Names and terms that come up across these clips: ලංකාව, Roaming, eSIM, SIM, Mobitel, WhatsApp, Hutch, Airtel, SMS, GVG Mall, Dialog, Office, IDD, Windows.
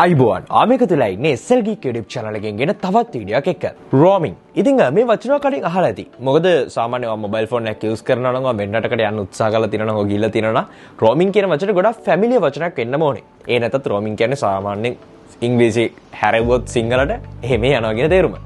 අයිබෝන් ආමේකතුලයි නේ Cell Geek YouTube channel එකෙන් ගෙන තවත් වීඩියෝවක් එක්ක. Roaming. ඉතින් මේ වචන කඩින් අහලා ඇති. මොකද සාමාන්‍යයෙන් ඔයා mobile phone එකක් use කරනවා නම් ඔයා වෙන රටකට යන්න උත්සාහ කරලා තියෙනවා නම් ඔය ගිහිල්ලා තියෙනවා නම් roaming කියන වචනේ ගොඩක් familiar වචනයක් වෙන්නම ඕනේ. ඒ නැත්තත් roaming කියන්නේ සාමාන්‍යයෙන් ඉංග්‍රීසි හැරෙවොත් සිංහලට එහෙම යනවා කියන තේරුම.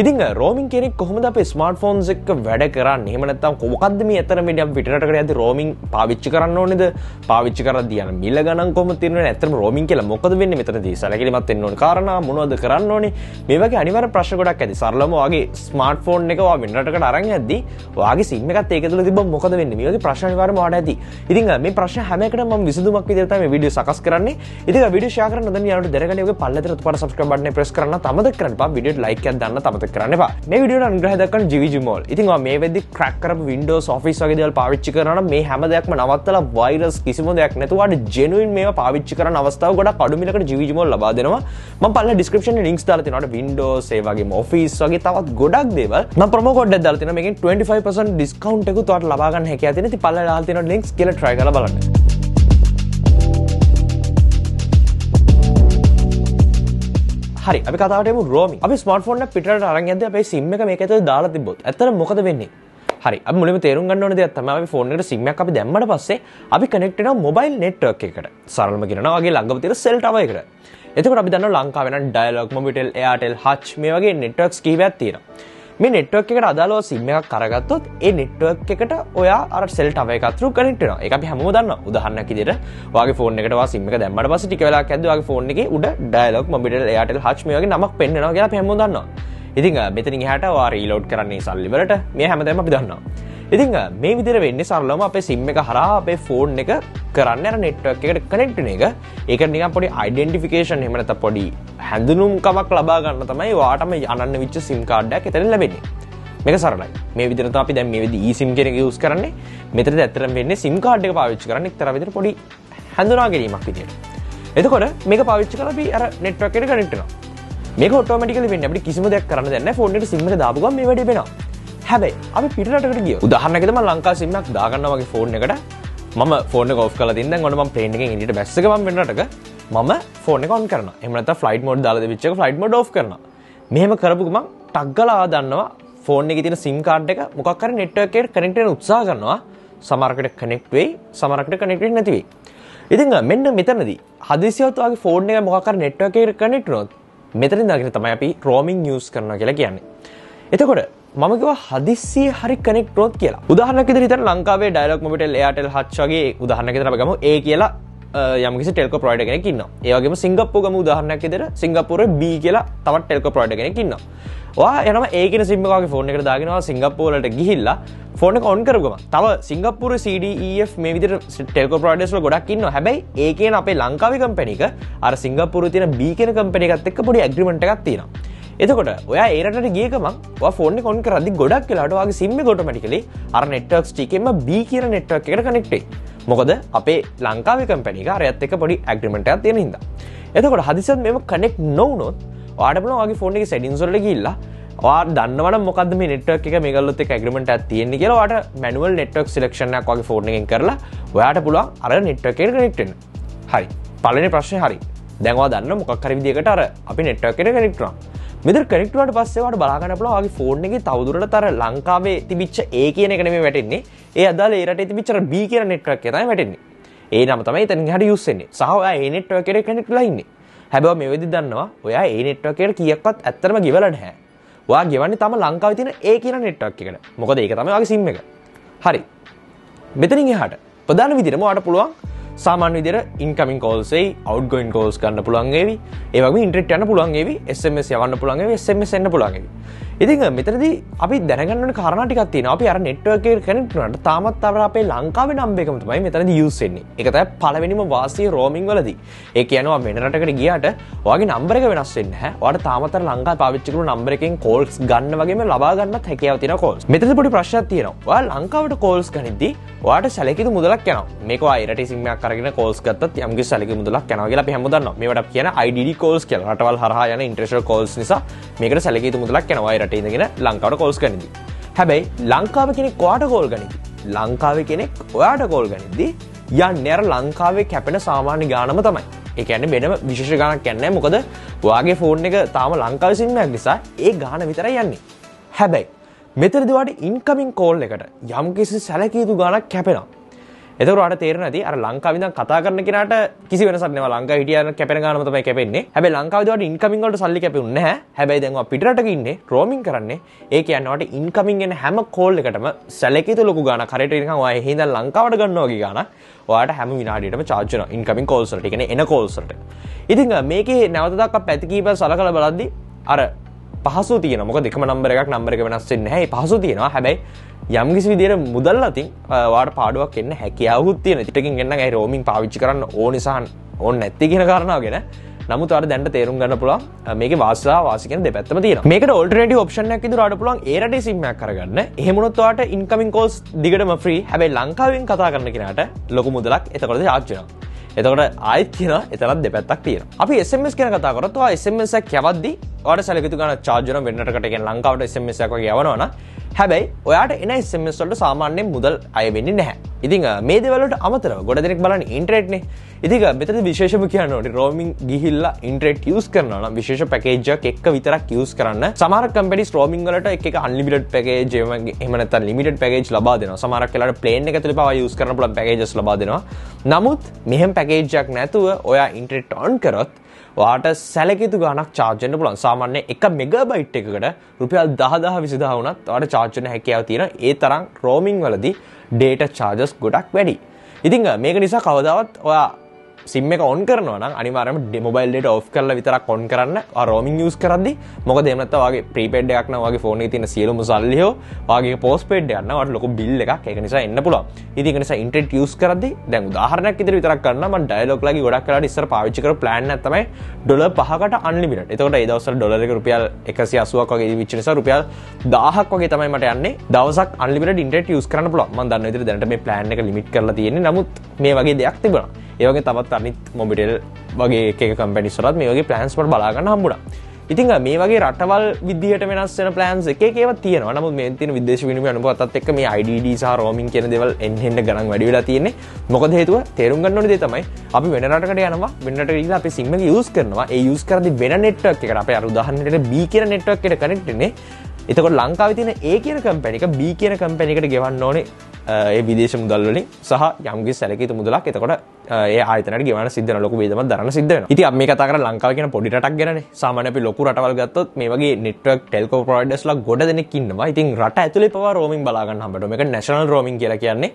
ඉතින් roaming කියන්නේ කොහොමද අපේ smartphones එක්ක වැඩ කරන්නේ? එහෙම නැත්තම් කොහොමද මේ අතර මේ අපි පිටරටකට යද්දී roaming පාවිච්චි කරන්න ඕනේද? පාවිච්චි කරද්දී යන මිල ගණන් කොහොමද තියෙන්නේ? ඇත්තටම roaming කියලා මොකද වෙන්නේ මෙතනදී? සැලකිලිමත් වෙන්න ඕනේ. කාරණා මොනවද කරන්න ඕනේ? මේ වගේ අනිවාර්ය ප්‍රශ්න ගොඩක් ඇති. සරලම ඔයාගේ smartphone එක ඔයා වෙන රටකට අරන් යද්දී ඔයාගේ SIM එකත් ඒක ඇතුළේ තිබ්බම මොකද වෙන්නේ? මේ වගේ ප්‍රශ්න අනිවාර්යම ඔයාට ඇති. ඉතින් මේ ප්‍රශ්න හැම එකටම මම විසඳුමක් විදිහට තමයි මේ වීඩියෝ සකස් කරන්නේ. ඉතින් මේ වීඩියෝ share කරන්න හොඳින් යනකොට දැනගන්න ඔයාගේ පල්ලෙතර උඩ subscribe button එක press කරන්න අමතක කරන්න එපා. වීඩියෝට like එකක් දාන්න අමතක කරන්න එපා. මේ වීඩියෝ එක අනුග්‍රහය දක්වන GVG Mall. ඉතින් ඔයා මේ වෙද්දි crack කරපු Windows Office වගේ දේවල් පාවිච්චි කරනවා නම් මේ හැම දෙයක්ම නවත්තලා virus කිසිම දෙයක් නැතුව ඔයාට genuine මේවා පාවිච්චි කරන්න අවස්ථාව ගොඩක් අඩු මිලකට GVG Mall ලබා දෙනවා. මම පල්ලෙහා description එකේ links දාලා තියෙනවා. ඔයාට Windows ඒ වගේම Office වගේ තවත් ගොඩක් දේවල් මම promo code එකක් දාලා තියෙනවා. මේකෙන් 25% discount එකකුත් ඔයාට ලබා ගන්න හැකියාව තියෙනවා. ඉතින් පල්ලෙහා දාලා තියෙන links කියලා try කරලා බලන්න. හරි අපි කතාවට යමු roaming. අපි smartphone එක පිටරට අරන් යද්දී අපේ SIM එක මේක ඇතුලේ දාලා තිබ්බොත් ඇත්තට මොකද වෙන්නේ? හරි අපි මුලින්ම තේරුම් ගන්න ඕන දෙයක් තමයි අපි phone එකට SIM එකක් අපි දැම්මට පස්සේ අපි connect වෙනවා mobile network එකකට. සරලම කියනවා වගේ ළඟම තියෙන cell tower එකකට. එතකොට අපි දන්නවා ලංකාවේ නම් Dialog, Mobitel, Airtel, Hutch මේ වගේ networks කිහිපයක් තියෙනවා. මේ network එකට අදාළව SIM එකක් අරගත්තොත් ඒ network එකට ඔයා අර cell tower එක through connect වෙනවා. ඒක අපි හැමෝම දන්නවා. උදාහරණයක් විදිහට ඔයාගේ phone එකට ඔයා SIM එක දැම්මට පස්සේ ටික වෙලාවක් ඇද්දී ඔයාගේ phone එකේ උඩ Dialog, Mobitel, Airtel, Hutch මේ වගේ නමක් පෙන්වෙනවා කියලා අපි හැමෝම දන්නවා. ඉතින් මෙතනින් එහාට ඔයා reload කරන්නේ සල්ලි වලට. මේ හැමදේම අපි දන්නවා. ඉතින් මේ විදිහට වෙන්නේ සරලවම අපේ SIM එක හරහා අපේ phone එක කරන්නේ අර network එකට connect වෙන එක. ඒකට නිකන් පොඩි identification එහෙම නැත්නම් පොඩි හැඳුනුම්කමක් ලබා ගන්න තමයි ඔයාටම අනන්න විච්ච SIM card එකක් එතන ලැබෙන්නේ. මේක සරලයි. මේ විදිහට අපි දැන් මේ වෙද්දී eSIM කියන එක use කරන්නේ. මෙතනදී ඇත්තටම වෙන්නේ SIM card එක පාවිච්චි කරන්නේ එක්තරා විදිහට පොඩි හැඳුනා ගැනීමක් විදිහට. එතකොට මේක පාවිච්චි කරලා අපි අර network එකට connect වෙනවා. මේක automatically වෙන්නේ අපිට කිසිම දෙයක් කරන්න දෙයක් නැහැ. phone එකට SIM එක දාපු ගමන් මේ වැඩේ වෙනවා. හැබැයි අපි පිටරටකට ගියොත් උදාහරණයකට මම ලංකා SIM එකක් දාගන්නවා මගේ phone එකට මම phone එක off කරලා තියෙන දැන් ඔන්න මම plane එකෙන් එළියට බැස්ස එක මම වෙන රටක මම phone එක on කරනවා එහෙම නැත්නම් flight mode දාලා දෙවිච්ච එක flight mode off කරනවා මෙහෙම කරපු ගමන් ටග් ගාලා ආදන්නවා phone එකේ තියෙන SIM card එක මොකක් හරි network එකට connect වෙන්න උත්සාහ කරනවා සමහරකට connect වෙයි සමහරකට connect වෙන්නේ නැති වෙයි ඉතින් මෙන්න මෙතනදී හදිසියෙවත් ඔයාගේ phone එක මොකක් හරි network එකට connect වුණොත් මෙතනින් දාගෙන තමයි අපි roaming use කරනවා කියලා කියන්නේ එතකොට මම කිව්වා හදිස්සිය හරි connect growth කියලා. උදාහරණයක් විදිහට ඉතින් ලංකාවේ Dialog, Mobitel, Airtel, Hutch වගේ උදාහරණයක් විදිහට අපි ගමු A කියලා යම්කිසි ටෙල්කෝ ප්‍රොවයිඩර් කෙනෙක් ඉන්නවා. ඒ වගේම සිංගප්පූර ගමු උදාහරණයක් විදිහට සිංගප්පූරේ B කියලා තවත් ටෙල්කෝ ප්‍රොවයිඩර් කෙනෙක් ඉන්නවා. ඔයා යනවා A කියන SIM එක ඔයාගේ phone එකට දාගෙන ඔයා සිංගප්පූර වලට ගිහිල්ලා phone එක on කරගම. තව සිංගප්පූරේ CD, EF මේ විදිහට ටෙල්කෝ ප්‍රොවයිඩර්ස් වල ගොඩක් ඉන්නවා. හැබැයි A කියන අපේ ලංකාවේ කම්පැනි එක අර සිංගප්පූරේ තියෙන B කියන කම්පැනි එකත් එක්ක පොඩි ඇග්‍රීමන්ට් එකක් තියෙනවා. එතකොට ඔයා ඒ රටට ගිය ගමන් ඔයා phone එක on කරද්දි ගොඩක් වෙලාවට ඔයාගේ SIM එක automatically අර networks ටිකෙන්ම B කියන network එකට connect වෙයි. මොකද අපේ ලංකාවේ කම්පැනි එක අරයත් එක්ක පොඩි agreement එකක් තියෙන හින්දා. එතකොට හදිසියෙන් මේව connect නොවුනොත් ඔයාට බලන්න ඔයාගේ phone එකේ settings වලට ගිහිල්ලා ඔයා දන්නවනම් මොකද්ද මේ network එක මේගොල්ලොත් එක්ක agreement එකක් තියෙන්නේ කියලා ඔයාට manual network selection එකක් ඔයාගේ phone එකෙන් කරලා ඔයාට පුළුවන් අර network එකට connect වෙන්න. හරි. පළවෙනි ප්‍රශ්නේ හරි. දැන් ඔයා දන්නවා මොකක් හරි විදියකට අර අපි network එකට connect කරනවා. මෙතන connect වුණාට පස්සේ ඔයාට බලා ගන්න පුළුවන් ඔයාගේ phone එකේ තවදුරටත් අර ලංකාවේ තිබිච්ච A කියන එක නෙමෙයි වැටෙන්නේ. ඒ අදාළ ඒ රටේ තිබිච්ච අර B කියන network එක තමයි වැටෙන්නේ. ඒ නම තමයි එතනින් එහාට use වෙන්නේ. සහ ඔයා A network එකේ connect වෙලා ඉන්නේ. හැබැයි මේ වෙද්දි දන්නවා ඔයා A network එකට කීයක්වත් ඇත්තටම ගෙවලා නැහැ. ඔයා ගෙවන්නේ තම ලංකාවේ තියෙන A කියන network එකට. මොකද ඒක තමයි ඔයාගේ SIM එක. හරි. මෙතනින් එහාට ප්‍රධාන විදිහටම ඔයාට පුළුවන් සාමාන්‍ය විදිහට incoming calls එයි outgoing calls ගන්න පුළුවන් වේවි. ඒ වගේම internet යන්න පුළුවන් වේවි, SMS යවන්න පුළුවන් වේවි, SMS එන්න පුළුවන් වේවි. ඉතින් මෙතනදී අපි දැනගන්න ඕන කාරණා ටිකක් තියෙනවා. අපි අර network එකට connect වුණාට තාමත් අපේ ලංකාවේ number එකම තමයි මෙතනදී use වෙන්නේ. ඒක තමයි පළවෙනිම වාසිය roaming වලදී. ඒ කියන්නේ ඔයා වෙන රටකට ගියාට ඔයාගේ number එක වෙනස් වෙන්නේ නැහැ. ඔයාට තාමත් අර ලංකාවේ පාවිච්චි කරන number එකෙන් calls ගන්න වගේම ලබා ගන්නත් හැකියාව තියෙනවා calls. මෙතනදී පොඩි ප්‍රශ්නයක් තියෙනවා. ඔයා ලංකාවට calls ගනිද්දී ඔයාට සැලකිලි මුදලක් යනවා. මේක ඔයා ඒ රටේ SIM එකක් කරගෙන calls ගත්තත් යම්කිසි සැලකිලි මුදලක් යනවා කියලා අපි හැමෝම දන්නවා. මේවට කියන IDD calls කියලා. රටවල් හරහා යන international calls නිසා මේකට සැලකිලි මුදලක් යනවා. ඒ රටේ ඉඳගෙන ලංකාවට calls ගනිද්දී. හැබැයි ලංකාවේ කෙනෙක් කොහාට call ගනිද්දී? ලංකාවේ කෙනෙක් ඔයාට call ගනිද්දී යන්නේ අර ලංකාවේ කැපෙන සාමාන්‍ය ගානම තමයි. ඒ කියන්නේ වෙනම විශේෂ ගාණක් යන්නේ නැහැ. මොකද ඔයාගේ ෆෝන් එක තාම ලංකාවේ SIM එකක් නිසා ඒ ගාණ විතරයි යන්නේ. හැබැයි මෙතනදී ඔයාට ඉන්කමින් කෝල් එකට යම්කිසි සැලකිය යුතු ගාණක් කැපෙනවා. එතකොට ඔයාට තේරෙන්නේ නැති අර ලංකාවේ ඉඳන් කතා කරන කෙනාට කිසි වෙනසක් නැහැ. ලංකාවේ හිටියන කැපෙන ගාණම තමයි කැපෙන්නේ. හැබැයි ලංකාවේදී ඔයාට ඉන්කමින් වලට සල්ලි කැපෙන්නේ නැහැ. හැබැයි දැන් ඔයා පිටරටක ඉන්නේ, රෝමින් කරන්නේ. ඒ කියන්නේ ඔයාට ඉන්කමින් එන හැම කෝල් එකටම සැලකිය යුතු ලොකු ගාණක් හරියට නිකන් ඔයා එහෙ ඉඳන් ලංකාවට ගන්නවා වගේ ගාණක් ඔයාට හැම විනාඩියටම charge වෙනවා ඉන්කමින් කෝල්ස් වලට. ඒ කියන්නේ එන කෝල්ස් වලට. ඉතින් මේකේ නැවත දක්වා පැති කීපයක් සලකලා බලද්දී අර පහසු තියෙනවා. මොකද එකම නම්බර එක වෙනස් වෙන්නේ නැහැ. ඒ පහසු තියෙනවා. හැබැයි යම් කිසි විදියට මුදල් අතින් ඔයාලට පාඩුවක් එන්න හැකියාවකුත් තියෙනවා. ටිකකින් එන්න නම් ඒ රෝමින් පාවිච්චි කරන්න ඕන නිසා ඕනේ නැත්තේ කියන කාරණාව ගැන. නමුත් ඔයාලට දැනට තේරුම් ගන්න පුළුවන් මේකේ වාසි කියන දෙපැත්තම තියෙනවා. මේකට ඔල්ටර්නටිව් ඔප්ෂන් එකක් විදියට ඔයාලට පුළුවන් ඒ රටේ SIM එකක් අරගන්න. එහෙම වුණොත් ඔයාලට ඉන්කමින් කෝල්ස් දිගටම ෆ්‍රී. හැබැයි ලංකාවෙන් කතා කරන කෙනාට ලොකු මුදලක් එතකොටද charge වෙනවා. එතකොට ආයෙත් කියනවා එතනත් දෙපැත්තක් තියෙනවා. අපි SMS ගැන කතා කරොත් ඔය SMS එක යවද්දී ඔයාට සැලකිතු ගන්න charge වෙන වෙන රටකට කියන ලංකාවට SMS එකක් වගේ යවනවා නම් හැබැයි ඔයාට එන SMS වලට සාමාන්‍යයෙන් මුදල් අය වෙන්නේ නැහැ. ඉතින් මේ දේවල් වලට අමතරව ගොඩ දෙනෙක් බලන්නේ ඉන්ටර්නෙට් නේ. ඉතින් මෙතනදී විශේෂම කියන්න ඕනේ roaming ගිහිල්ලා ඉන්ටර්නෙට් use කරනවා නම් විශේෂ package එකක් එක්ක විතරක් use කරන්න. සමහර companies roaming වලට එක unlimited package එහෙම නැත්නම් limited package ලබා දෙනවා. සමහරක් වෙලාවට plane එක ඇතුලේ පවා use කරන්න පුළුවන් packages ලබා දෙනවා. නමුත් මෙහෙම package එකක් නැතුව ඔයා ඉන්ටර්නෙට් on කරොත් ඔයාට සැලකිතු ගාණක් charge වෙන්න පුළුවන්. සාමාන්‍යයෙන් 1 මෙගාබයිට් එකකට රුපියල් 10,000-20,000 වුණත් ඔයාට charge වෙන හැකියාව තියෙනවා. ඒ තරම් roaming වලදී data charges ගොඩක් වැඩි. ඉතින් මේක නිසා කවදාවත් ඔයා SIM එක on කරනවා නම් අනිවාර්යයෙන්ම mobile data off කරලා විතරක් on කරන්න. ඔයා roaming use කරද්දී මොකද එහෙම නැත්නම් ඔයාගේ prepaid එකක් නම් ඔයාගේ phone එකේ තියෙන සියලුම සල්ලි හෝ ඔයාගේ postpaid එකක් නම් ඔයාට ලොකු bill එකක් ඒක නිසා එන්න පුළුවන්. ඉතින් ඒක නිසා internet use කරද්දී දැන් උදාහරණයක් ඉදිරිය විතරක් ගන්නවා මම dialog ලගේ ගොඩක් කරලා ඉස්සර පාවිච්චි කරපු plan එකක් තමයි $5කට unlimited. එතකොට ඒ දවස්වල ඩොලර් එක රුපියල් 180ක් වගේ ඉදිවිච්ච නිසා රුපියල් 1000ක් වගේ තමයි මට යන්නේ. දවසක් unlimited internet use කරන්න පුළුවන්. මම දන්න විදිහට දැනට මේ plan එක limit කරලා තියෙන්නේ. නමුත් මේ වගේ දෙයක් තිබුණා. ඒ වගේ තවත් අනිත් මොබිටෙල් වගේ එක කම්පැනිස් වලත් මේ වගේ ප්ලෑන්ස් වල බලා ගන්න හම්බුණා. ඉතින් මේ වගේ රටවල් විදිහට වෙනස් වෙන ප්ලෑන්ස් එක එක ඒවා තියෙනවා. නමුත් මේ තියෙන විදේශ විනිමය අනුපාතත් එක්ක මේ IDD සහ roaming කියන දේවල් එන්න ගණන් වැඩි වෙලා තියෙන්නේ. මොකද හේතුව තේරුම් ගන්න ඕනේ දේ තමයි අපි වෙන රටකට යනවා. වෙන රටකට ගිහින් අපි SIM එක use කරනවා. ඒ use කරද්දී වෙන network එකට අපේ අර උදාහරණයකට B කියන network එකට connect වෙන්නේ. එතකොට ලංකාවේ තියෙන A කියන කම්පැනි එක B කියන කම්පැනි එකට ගෙවන්න ඕනේ ඒ විදේශ මුදල් වලින් සහ යම්ගේ සැලකිත මුදලක්. එතකොට ඒ ආයතනයට ගෙවන්න සිද්ධ වෙන ලොකු වේදමක් දරන්න සිද්ධ වෙනවා. ඉතින් අපි මේ කතා කරලා ලංකාව කියන පොඩි රටක් ගැනනේ. සාමාන්‍යයෙන් අපි ලොකු රටවල් ගත්තොත් මේ වගේ network telco providers ලා ගොඩ දෙනෙක් ඉන්නවා. ඉතින් රට ඇතුලේ පවා roaming බලා ගන්න හම්බෙනවා. මේක national roaming කියලා කියන්නේ.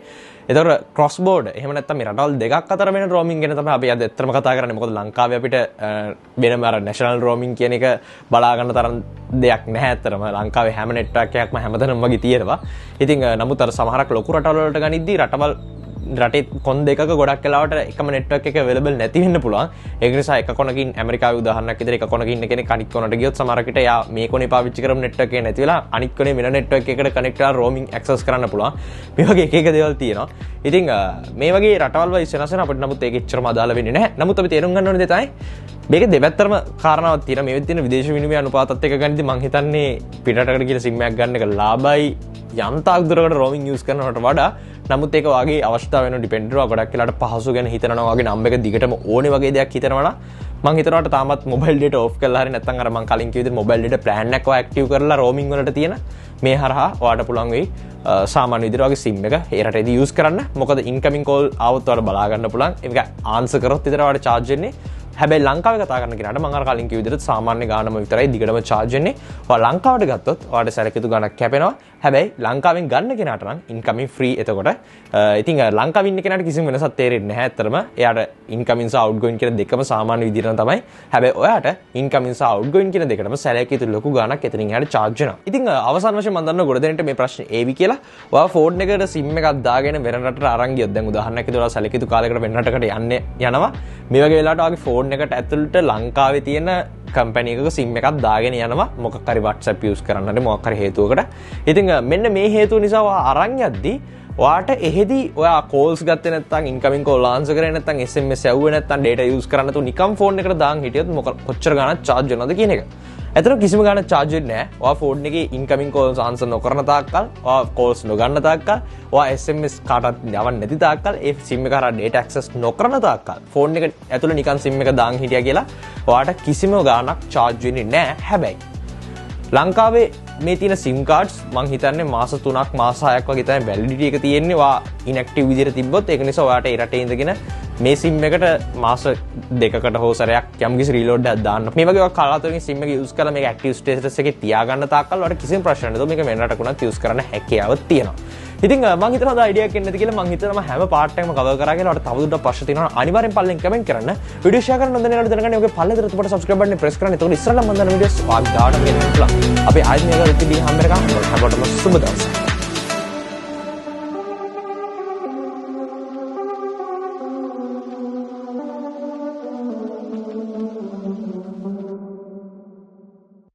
එතකොට cross border එහෙම නැත්නම් මේ රටවල් දෙකක් අතර වෙන roaming ගැන තමයි අපි අද ඇත්තටම කතා කරන්නේ. මොකද ලංකාවේ අපිට වෙනම අර national roaming කියන එක බලා ගන්න තරම් දෙයක් නැහැ ඇත්තටම. ලංකාවේ හැම network එකක්ම හැමතැනම වගේ තියෙනවා. ඉතින් නමුත් අර සමහරක් ලොකු රටවල්වලට ගනිද්දී රටේ කොන් දෙකක ගොඩක් කලාවට එකම network එක available නැති වෙන්න පුළුවන්. ඒක නිසා එක කොනකින් ඇමරිකාවේ උදාහරණයක් විදිහට එක කොනකින් ඉන්න කෙනෙක් අනිත් කොනට ගියොත් සමහරකට එයා මේ කොනේ පාවිච්චි කරමු network එක නැති වෙලා අනිත් කොනේ වෙන network එකකට connect කරලා roaming access කරන්න පුළුවන්. මේ වගේ එක එක දේවල් තියෙනවා. ඉතින් මේ වගේ රටවල් වල වෙනස් වෙන අපිට නමුත් ඒක එච්චරම අදාළ වෙන්නේ නැහැ. නමුත් අපි තේරුම් ගන්න ඕනේ දේ තමයි මේක දෙපැත්තම කාරණාවක් තියෙනවා. මේ විදිහට විදේශ විනිමය අනුපාතත් එක්ක ගනිද්දී මම හිතන්නේ පිටරටකට ගිහින් SIM එකක් ගන්න එක ලාභයි යම්තාක් දුරකට roaming use කරනවට වඩා. නමුත් ඒක වාගේ අවස්ථාව වෙන ඩිපෙන්ඩර් ගොඩක් වෙලාට පහසු ගැන හිතනවා වගේ නම් එක දිගටම ඕනේ වගේ දෙයක් හිතනවා නම් මං හිතනවාට තාමත් mobile data off කරලා හරි නැත්නම් අර මං කලින් කිව්ව විදිහට mobile data plan එකක් ඔය active කරලා roaming වලට තියෙන මේ හරහා ඔයාට පුළුවන් වෙයි සාමාන්‍ය විදිහට වගේ SIM එක ඒ රටේදී use කරන්න. මොකද incoming call ආවොත් ඔයාලා බලා ගන්න පුළුවන්. ඒක answer කරොත් විතර ඔයාට charge වෙන්නේ. හැබැයි ලංකාවේ කතා කරන කෙනාට මම අර කලින් කිව්ව විදිහට සාමාන්‍ය ගානම විතරයි දිගටම charge වෙන්නේ. ඔයාලා ලංකාවට ගත්තොත් ඔයාට සැලකිතු ගණක් කැපෙනවා. හැබැයි ලංකාවෙන් ගන්න කෙනාට නම් ඉන්කමින් ෆ්‍රී. එතකොට ඉතින් ලංකාවේ ඉන්න කෙනාට කිසිම වෙනසක් තේරෙන්නේ නැහැ ඇත්තටම. එයාට ඉන්කමින් සහ අවුට්ගෝයින් කියන දෙකම සාමාන්‍ය විදිහටම තමයි. හැබැයි ඔයාට ඉන්කමින් සහ අවුට්ගෝයින් කියන දෙකටම සැලකිතු ලොකු ගාණක් එතනින් එහාට charge වෙනවා. ඉතින් අවසාන වශයෙන් මම දන්නවා ගොඩ දෙනෙක්ට මේ ප්‍රශ්නේ ඒවි කියලා. ඔයා ෆෝන් එකට SIM එකක් දාගෙන වෙන රටට අරන් ගියොත් දැන් උදාහරණයක් විදිහට ඔයා සැලකිතු කාලයකට වෙන රටකට යනවා. මේ වගේ වෙලාවට ඔයාගේ ෆෝන් එකට ඇතුළට ලංකාවේ තියෙන කම්පැනි එකක SIM එකක් දාගෙන යනවා මොකක් හරි WhatsApp use කරන්න හරි මොකක් හරි හේතුවකට. ඉතින් මෙන්න මේ හේතුව නිසා ඔයා අරන් යද්දී ඔයාට එහෙදි ඔයා calls ගත්තේ නැත්නම් incoming call answer කරේ නැත්නම් SMS යවුවේ නැත්නම් data use කරන්න නැතුව නිකම් phone එකට දාන් හිටියොත් මොකක් කොච්චර ගාණක් charge වෙනවද කියන එක. ඇතන කිසිම ගන්න charge නැහැ. ඔයා phone එකේ incoming calls answer නොකරන තාක්කල්, ඔයා calls නොගන්න තාක්කල්, ඔයා SMS කාටවත් යවන්නේ නැති තාක්කල්, ඒ SIM එක හරහා data access නොකරන තාක්කල්, phone එක ඇතුළේ නිකන් SIM එක දාන් හිටියා කියලා ඔයාට කිසිම ගාණක් charge වෙන්නේ නැහැ. හැබැයි ලංකාවේ මේ තියෙන SIM cards මං හිතන්නේ මාස 3ක් මාස 6ක් වගේ තමයි validity එක තියෙන්නේ. ඔයා inactive විදිහට තිබ්බොත් ඒක නිසා ඔයාට ඒ රටේ ඉඳගෙන මේ SIM එකට මාස 2කට හෝ සැරයක් යම්කිසි රීලෝඩ් එකක් දාන්න. මේ වගේ ඔය කලාතුරකින් SIM එක යූස් කරලා මේක ඇක්ටිව් ස්ටේටස් එකේ තියාගන්න තාක්කල් ඔයාලට කිසිම ප්‍රශ්න නැහැ. මේක වෙන රටකුණත් යූස් කරන්න හැකියාව තියෙනවා. ඉතින් මම හිතනවා හොඳ අයිඩියා එකක් එන්නේ නැති කියලා. මම හිතනවා හැම පාර්ට් එකම කවර් කරා කියලා. ඔයාලට තවදුරටත් ප්‍රශ්න තියෙනවා නම් අනිවාර්යෙන් පල්ලෙන් කමෙන්ට් කරන්න. වීඩියෝ ෂෙයා කරන්න හොඳ නේද දැනගන්න. ඔගේ පල්ලේ දර තුපට subscribe button එක press කරන්න. එතකොට ඉස්සරහම මම දාන වීඩියෝස් වාග් ගාඩ වෙනවා. අපි ආයෙත් මේක රිපීට් හම්බ වෙනකම් හැමෝටම සුබ දවසක්.